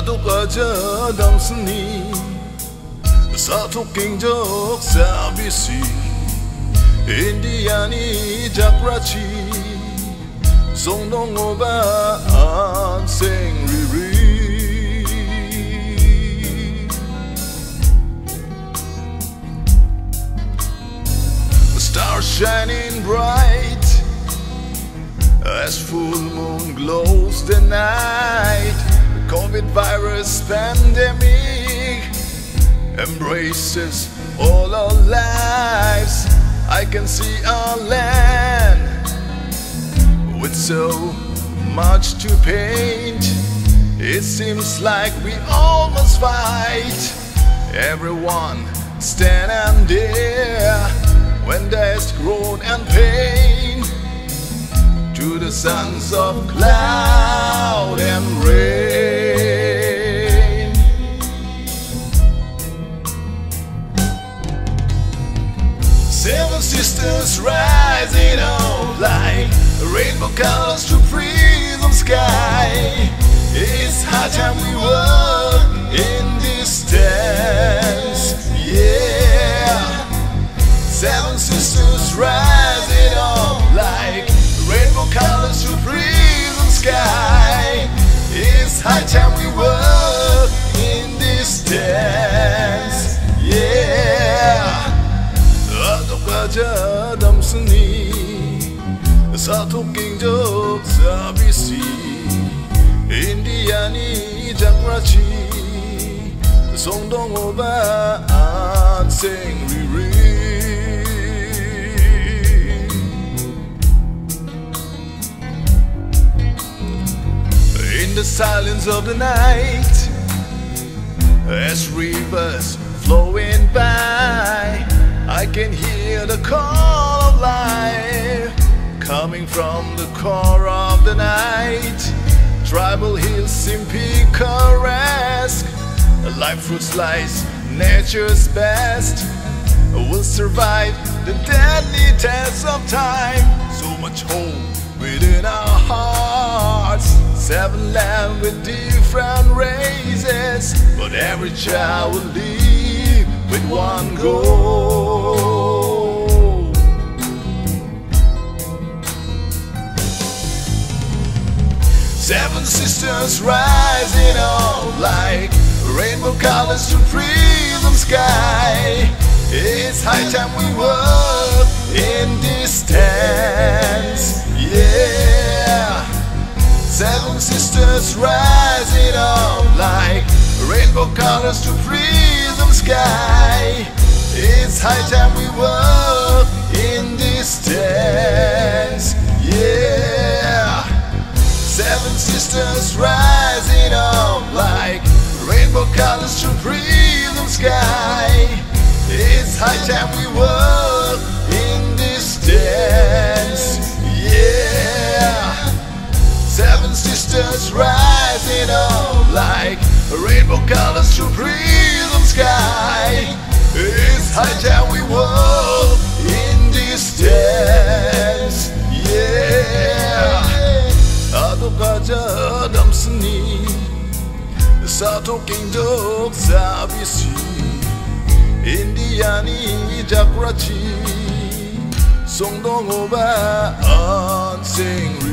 사도 과자 당신이 사도 킹족 사비시 인디아니 자크라치 송동오바 안생리리 Stars shining bright As full moon glows the night COVID virus pandemic Embraces all our lives I can see our land With so much to paint It seems like we all must fight Everyone stand and dare When there's groan and pain To the sons of cloud and rain Seven sisters rising up like rainbow colors to prism sky It's high time we were in this dance, yeah Seven sisters rising up like colors to prism sky It's high time we were in this dance Yeah Adokwaja damsuni Satokingjok sabisi Indiani jakrachi Songdongoba ansengriri In the silence of the night As rivers flowing by I can hear the call of life Coming from the core of the night Tribal hills simply caress Life fruit slice, nature's best Will survive the deadly test of time So much hope within our hearts Seven lands with different races But every child will live with one goal Seven sisters rising up like Rainbow colors to prism sky It's high time we were in this dance, yeah Seven sisters rising up like rainbow colors to prism sky It's high time we were in this dance, yeah Seven sisters rising up like rainbow colors to prism sky It's high time we were in this dance, yeah Seven sisters rising up like rainbow colors to prism sky It's high time we were in this dance, yeah Adokwaja damsuni Satokingjok sabisi Indiani jakrachi Songdongoba ansengri